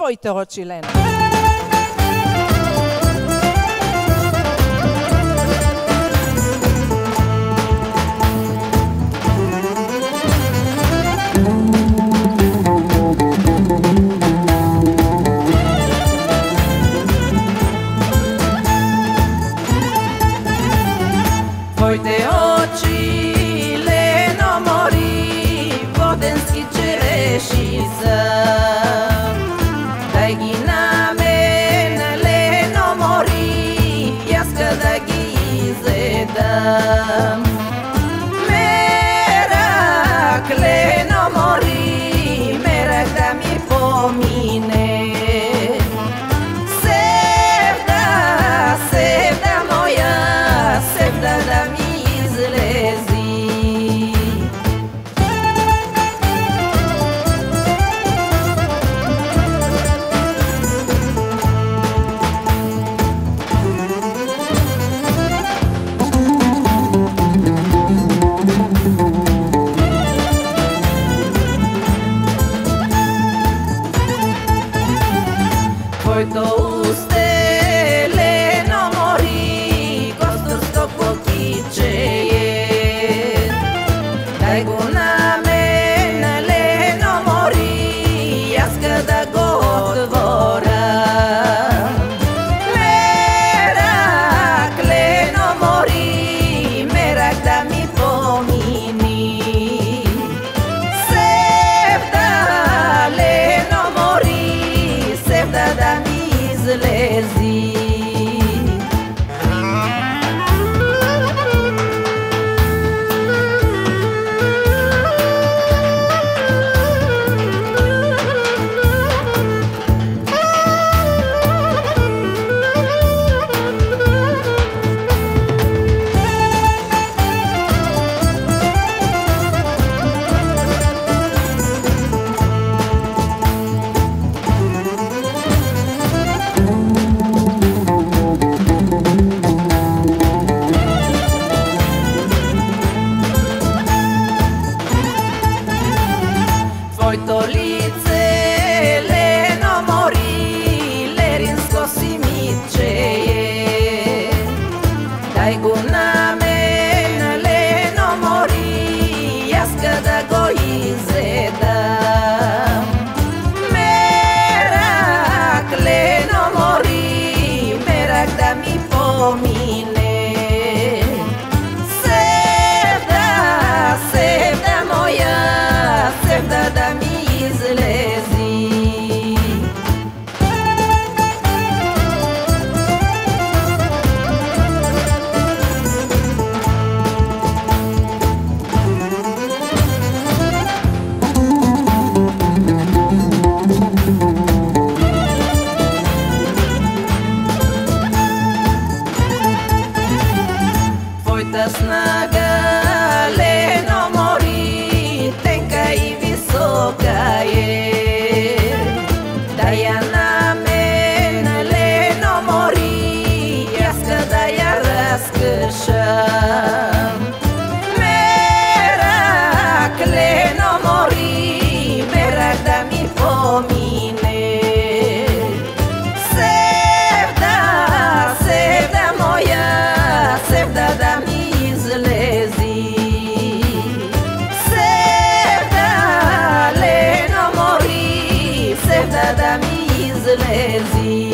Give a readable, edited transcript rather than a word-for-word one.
fue terror chileno. Fue terror chileno, mori podenski Čerešizam. Merak le no mori, merak da mi pomine. Sevda, sevda moja, sevda da mi izlezi. Hoy usted le no mori, costursko poquiche. Alguna mena le no mori, jaska da godvora. Merak le no mori, merak da mi pomini. Sevda le no mori, sevda da mi lazy. Vojtolice le no mori, lerinsko simiče je. Tajguna mena le no mori, jaska da go izedam. Merak le no mori, merak da mi pomine. Sevda, sevda moja, sevda da mi izlezi. Vojta snaga le no mori, tenka i visoka je. Merak le no mori, merak da mi pomine. Sevda, sevda moja, sevda da mi izlezi. Sevda le no mori, sevda da mi izlezi.